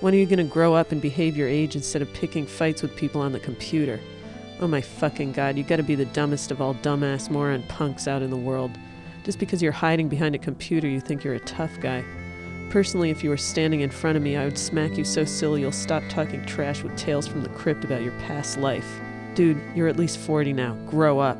When are you going to grow up and behave your age instead of picking fights with people on the computer? Oh my fucking god, you gotta be the dumbest of all dumbass moron punks out in the world. Just because you're hiding behind a computer, you think you're a tough guy. Personally, if you were standing in front of me, I would smack you so silly you'll stop talking trash with tales from the crypt about your past life. Dude, you're at least 40 now. Grow up.